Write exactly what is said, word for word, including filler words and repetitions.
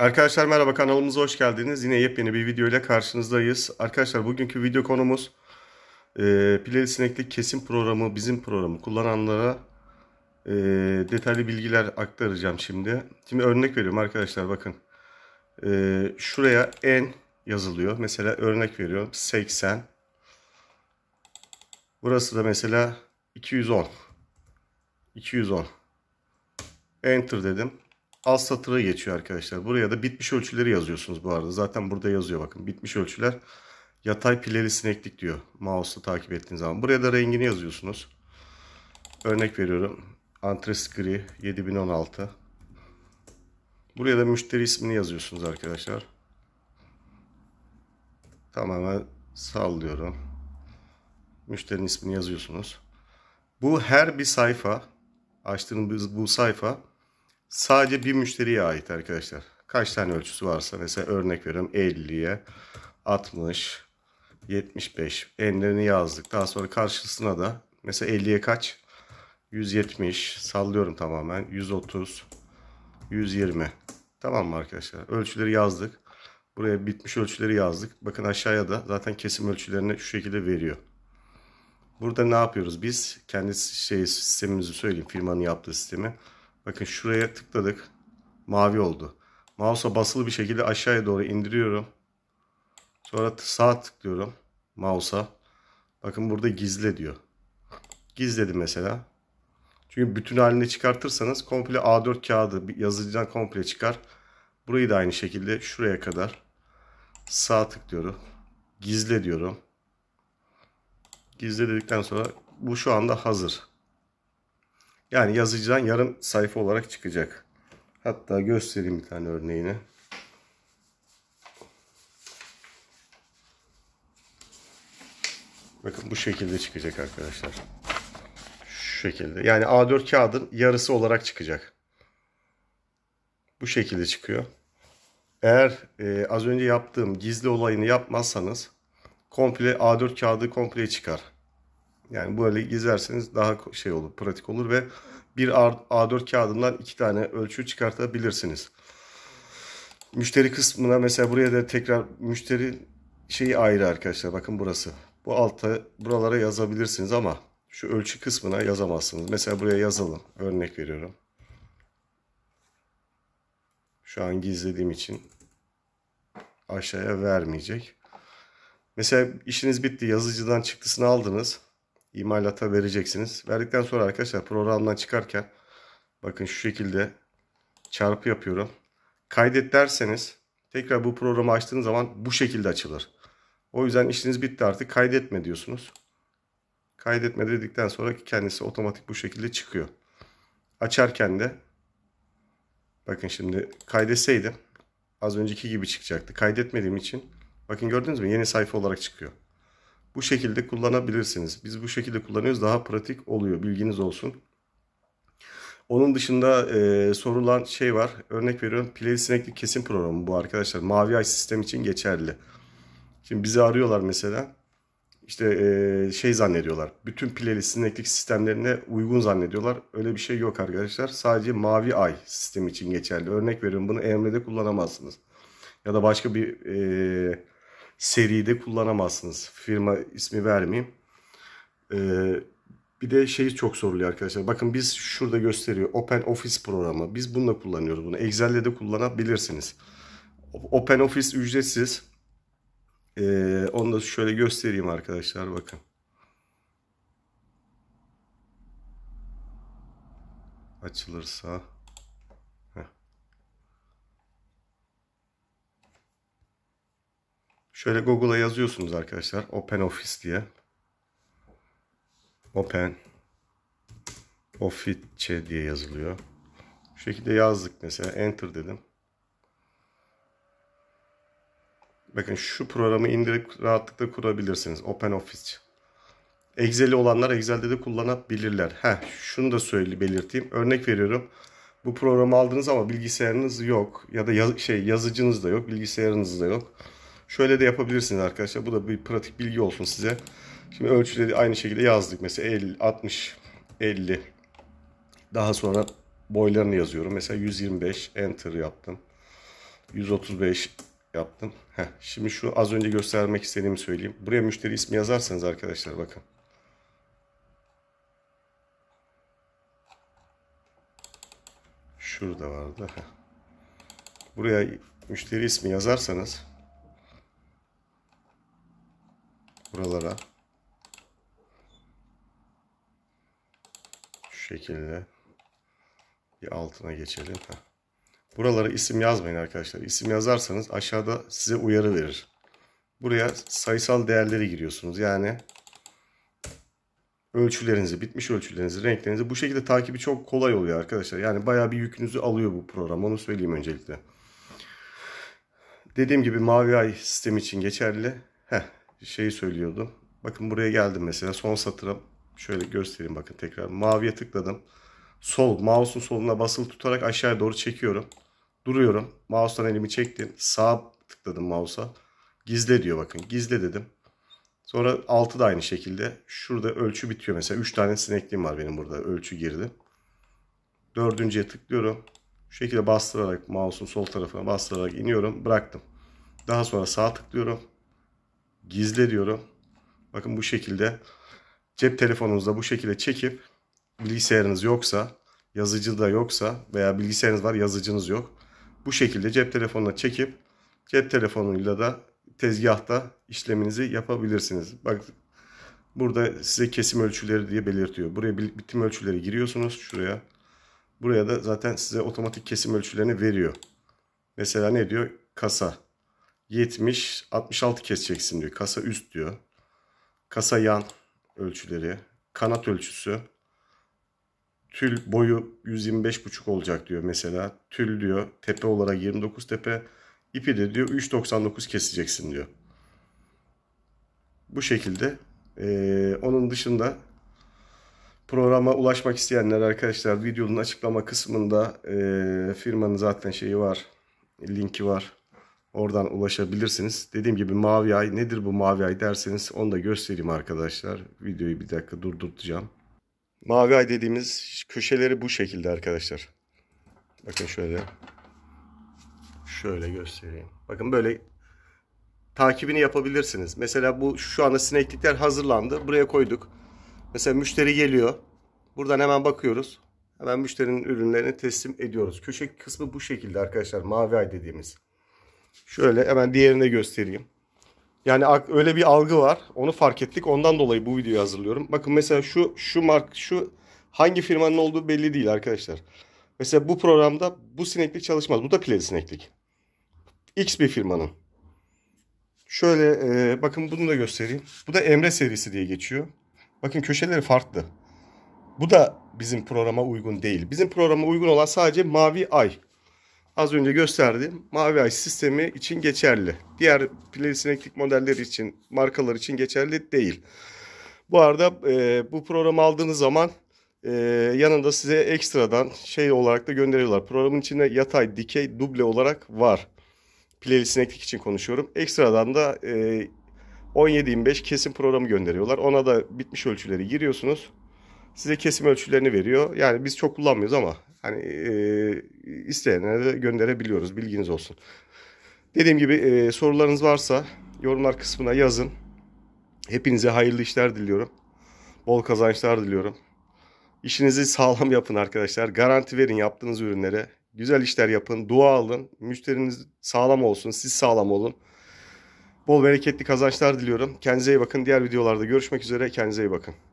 Arkadaşlar merhaba, kanalımıza hoş geldiniz. Yine yepyeni bir video ile karşınızdayız. Arkadaşlar bugünkü video konumuz e, Pileli Sineklik Kesim Programı, bizim programı kullananlara e, detaylı bilgiler aktaracağım şimdi. Şimdi örnek veriyorum arkadaşlar, bakın. E, şuraya en yazılıyor. Mesela örnek veriyorum seksen. Burası da mesela iki yüz on. Enter dedim. Alt satıra geçiyor arkadaşlar. Buraya da bitmiş ölçüleri yazıyorsunuz bu arada. Zaten burada yazıyor, bakın. Bitmiş ölçüler yatay pileli sineklik diyor. Mouse'la takip ettiğiniz zaman. Buraya da rengini yazıyorsunuz. Örnek veriyorum. Antres gri yedi bin on altı. Buraya da müşteri ismini yazıyorsunuz arkadaşlar. Tamamen sallıyorum. Müşterinin ismini yazıyorsunuz. Bu her bir sayfa. Açtığınız bu sayfa sadece bir müşteriye ait arkadaşlar. Kaç tane ölçüsü varsa, mesela örnek veriyorum elliye altmış yetmiş beş enlerini yazdık. Daha sonra karşısına da mesela elliye kaç? yüz yetmiş, sallıyorum tamamen, yüz otuz yüz yirmi. Tamam mı arkadaşlar? Ölçüleri yazdık. Buraya bitmiş ölçüleri yazdık. Bakın aşağıya da zaten kesim ölçülerini şu şekilde veriyor. Burada ne yapıyoruz biz? Kendi şey, sistemimizi söyleyeyim, firmanın yaptığı sistemi. Bakın şuraya tıkladık. Mavi oldu. Mouse'a basılı bir şekilde aşağıya doğru indiriyorum. Sonra sağ tıklıyorum mouse'a. Bakın burada gizle diyor. Gizledim mesela. Çünkü bütün halinde çıkartırsanız komple A dört kağıdı yazıcıdan komple çıkar. Burayı da aynı şekilde şuraya kadar sağ tıklıyorum. Gizle diyorum. Gizle dedikten sonra bu şu anda hazır. Yani yazıcıdan yarım sayfa olarak çıkacak. Hatta göstereyim bir tane örneğini. Bakın bu şekilde çıkacak arkadaşlar. Şu şekilde. Yani A dört kağıdın yarısı olarak çıkacak. Bu şekilde çıkıyor. Eğer e, az önce yaptığım gizli olayını yapmazsanız komple A dört kağıdı komple çıkar. Yani böyle gizlerseniz daha şey olur, pratik olur ve bir A dört kağıdından iki tane ölçü çıkartabilirsiniz. Müşteri kısmına mesela buraya da tekrar müşteri şeyi ayrı arkadaşlar. Bakın burası. Bu alta buralara yazabilirsiniz ama şu ölçü kısmına yazamazsınız. Mesela buraya yazalım. Örnek veriyorum. Şu an gizlediğim için aşağıya vermeyecek. Mesela işiniz bitti. Yazıcıdan çıktısını aldınız. İmalata vereceksiniz. Verdikten sonra arkadaşlar programdan çıkarken bakın şu şekilde çarpı yapıyorum. Kaydet derseniz tekrar bu programı açtığınız zaman bu şekilde açılır. O yüzden işiniz bitti artık. Kaydetme diyorsunuz. Kaydetme dedikten sonra kendisi otomatik bu şekilde çıkıyor. Açarken de bakın şimdi kaydetseydim az önceki gibi çıkacaktı. Kaydetmediğim için bakın gördünüz mü? Yeni sayfa olarak çıkıyor. Bu şekilde kullanabilirsiniz. Biz bu şekilde kullanıyoruz. Daha pratik oluyor. Bilginiz olsun. Onun dışında e, sorulan şey var. Örnek veriyorum. Pileli sineklik kesim programı bu arkadaşlar. Mavi Ay sistem için geçerli. Şimdi bizi arıyorlar mesela. İşte e, şey zannediyorlar. Bütün pileli sineklik sistemlerine uygun zannediyorlar. Öyle bir şey yok arkadaşlar. Sadece Mavi Ay sistemi için geçerli. Örnek veriyorum. Bunu Emre'de kullanamazsınız. Ya da başka bir... E, seride kullanamazsınız. Firma ismi vermeyeyim. Ee, bir de şeyi çok soruluyor arkadaşlar. Bakın biz şurada gösteriyor. Open Office programı. Biz bununla kullanıyoruz. Bunu Excel'de de kullanabilirsiniz. Open Office ücretsiz. Ee, onu da şöyle göstereyim arkadaşlar. Bakın. Açılırsa. Şöyle Google'a yazıyorsunuz arkadaşlar. Open Office diye. Open Office diye yazılıyor. Şu şekilde yazdık mesela. Enter dedim. Bakın şu programı indirip rahatlıkla kurabilirsiniz. Open Office. Excel'i olanlar Excel'de de kullanabilirler. Heh, şunu da söyle belirteyim. Örnek veriyorum. Bu programı aldınız ama bilgisayarınız yok. Ya da yaz şey yazıcınız da yok. Bilgisayarınız da yok. Şöyle de yapabilirsiniz arkadaşlar. Bu da bir pratik bilgi olsun size. Şimdi ölçüleri aynı şekilde yazdık. Mesela elli, altmış, elli. Daha sonra boylarını yazıyorum. Mesela yüz yirmi beş. Enter yaptım. yüz otuz beş yaptım. Heh, şimdi şu az önce göstermek istediğimi söyleyeyim. Buraya müşteri ismi yazarsanız arkadaşlar bakın. Şurada vardı. Heh. Buraya müşteri ismi yazarsanız buralara şu şekilde bir altına geçelim. Heh. Buralara isim yazmayın arkadaşlar. İsim yazarsanız aşağıda size uyarı verir. Buraya sayısal değerleri giriyorsunuz. Yani ölçülerinizi, bitmiş ölçülerinizi, renklerinizi bu şekilde takibi çok kolay oluyor arkadaşlar. Yani bayağı bir yükünüzü alıyor bu program. Onu söyleyeyim öncelikle. Dediğim gibi Mavi Ay sistemi için geçerli. Heh, şeyi söylüyordum. Bakın buraya geldim mesela. Son satıra şöyle göstereyim bakın tekrar. Maviye tıkladım. Sol, mouse'un soluna basılı tutarak aşağıya doğru çekiyorum. Duruyorum. Mouse'dan elimi çektim. Sağa tıkladım mouse'a. Gizle diyor bakın. Gizle dedim. Sonra altı da aynı şekilde. Şurada ölçü bitiyor. Mesela üç tane sinekliğim var benim burada. Ölçü girdi. Dördüncüye tıklıyorum. Şu şekilde bastırarak mouse'un sol tarafına bastırarak iniyorum. Bıraktım. Daha sonra sağa tıklıyorum. Gizle diyorum. Bakın bu şekilde. Cep telefonunuzda bu şekilde çekip bilgisayarınız yoksa, yazıcı da yoksa veya bilgisayarınız var yazıcınız yok. Bu şekilde cep telefonuna çekip cep telefonuyla da tezgahta işleminizi yapabilirsiniz. Bak burada size kesim ölçüleri diye belirtiyor. Buraya bitim ölçüleri giriyorsunuz şuraya. Buraya da zaten size otomatik kesim ölçülerini veriyor. Mesela ne diyor? Kasa. yetmiş altmış altı keseceksin diyor. Kasa üst diyor. Kasa yan ölçüleri. Kanat ölçüsü. Tül boyu yüz yirmi beş buçuk olacak diyor mesela. Tül diyor tepe olarak yirmi dokuz tepe. İpi de diyor üç doksan dokuz keseceksin diyor. Bu şekilde. Ee, onun dışında programa ulaşmak isteyenler arkadaşlar videonun açıklama kısmında e, firmanın zaten şeyi var. Linki var. Oradan ulaşabilirsiniz. Dediğim gibi Mavi Ay nedir bu Mavi Ay derseniz onu da göstereyim arkadaşlar. Videoyu bir dakika durdurtacağım. Mavi Ay dediğimiz köşeleri bu şekilde arkadaşlar. Bakın şöyle. Şöyle göstereyim. Bakın böyle takibini yapabilirsiniz. Mesela bu şu anda sineklikler hazırlandı. Buraya koyduk. Mesela müşteri geliyor. Buradan hemen bakıyoruz. Hemen müşterinin ürünlerini teslim ediyoruz. Köşe kısmı bu şekilde arkadaşlar. Mavi Ay dediğimiz. Şöyle hemen diğerine göstereyim. Yani öyle bir algı var. Onu fark ettik. Ondan dolayı bu videoyu hazırlıyorum. Bakın mesela şu şu mark şu hangi firmanın olduğu belli değil arkadaşlar. Mesela bu programda bu sineklik çalışmaz. Bu da pileli sineklik. X bir firmanın. Şöyle e, bakın bunu da göstereyim. Bu da Emre serisi diye geçiyor. Bakın köşeleri farklı. Bu da bizim programa uygun değil. Bizim programa uygun olan sadece Mavi Ay. Az önce gösterdiğim Mavi Ay sistemi için geçerli. Diğer pileli sineklik modelleri için, markalar için geçerli değil. Bu arada e, bu programı aldığınız zaman e, yanında size ekstradan şey olarak da gönderiyorlar. Programın içinde yatay, dikey, duble olarak var. Pileli sineklik için konuşuyorum. Ekstradan da e, on yedi yirmi beş kesim programı gönderiyorlar. Ona da bitmiş ölçüleri giriyorsunuz. Size kesim ölçülerini veriyor. Yani biz çok kullanmıyoruz ama hani e, isteyenlere de gönderebiliyoruz. Bilginiz olsun. Dediğim gibi e, sorularınız varsa yorumlar kısmına yazın. Hepinize hayırlı işler diliyorum. Bol kazançlar diliyorum. İşinizi sağlam yapın arkadaşlar. Garanti verin yaptığınız ürünlere. Güzel işler yapın. Dua alın. Müşteriniz sağlam olsun. Siz sağlam olun. Bol bereketli kazançlar diliyorum. Kendinize iyi bakın. Diğer videolarda görüşmek üzere. Kendinize iyi bakın.